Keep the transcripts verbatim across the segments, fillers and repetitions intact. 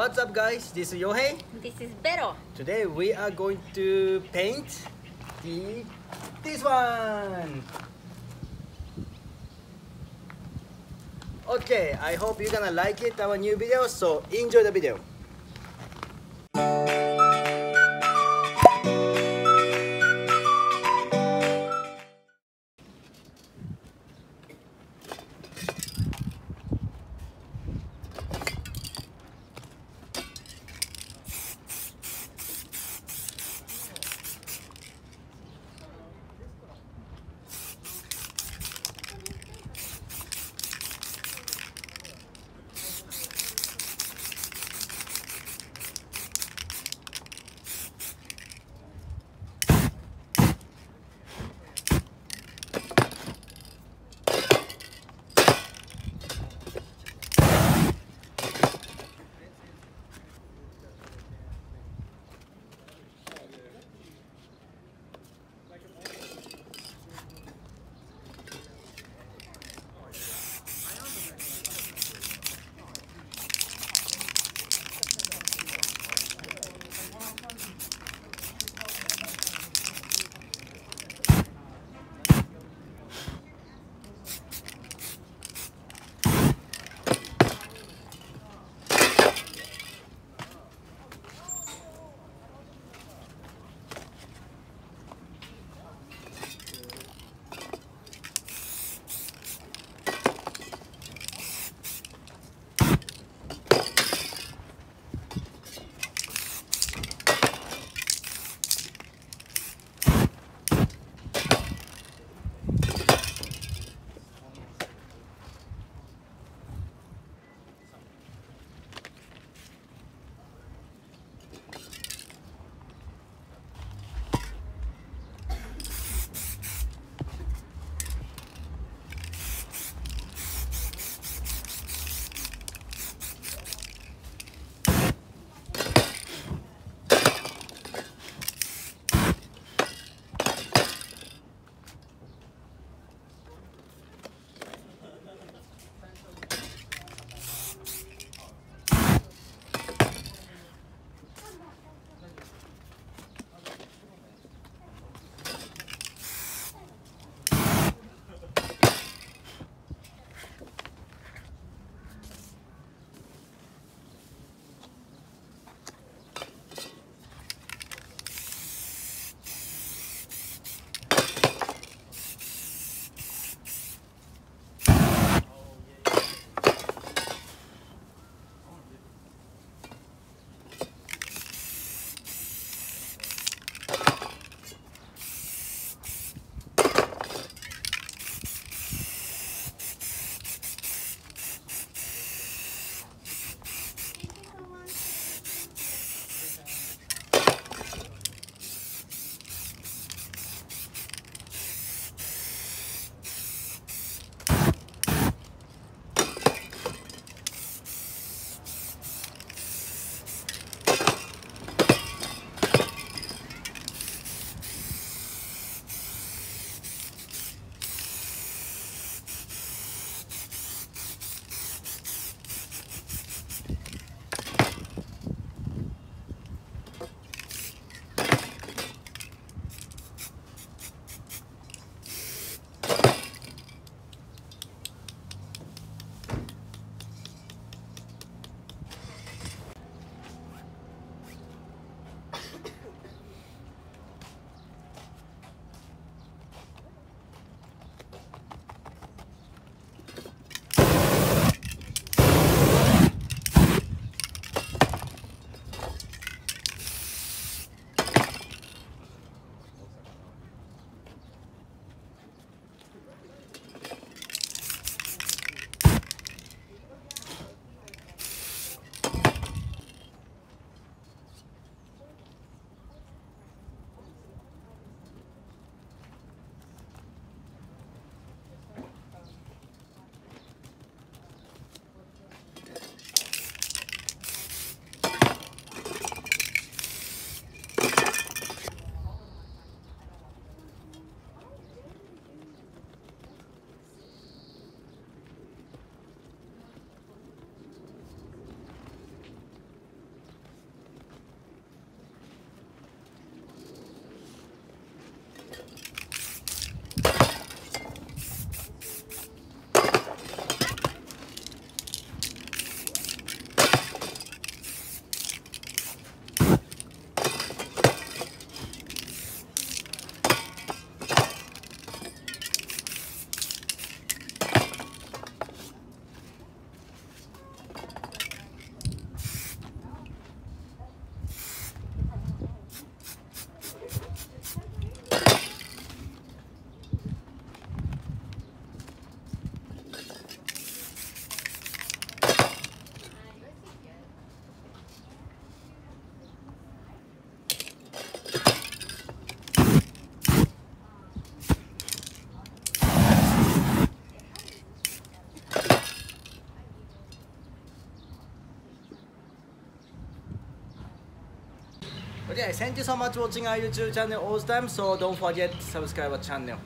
What's up, guys? This is Yohei. This is Bero. Today we are going to paint the this one. Okay, I hope you're gonna like it, our new video. So enjoy the video. Okay, thank you so much for watching our YouTube channel all the time. So don't forget to subscribe our channel.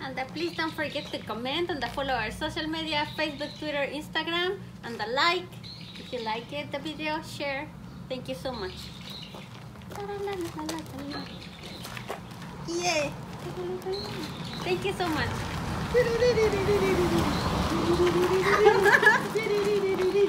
And uh, please don't forget to comment and uh, follow our social media, Facebook, Twitter, Instagram, and uh, like. If you like it, the video, share. Thank you so much. Yay! Thank you so much.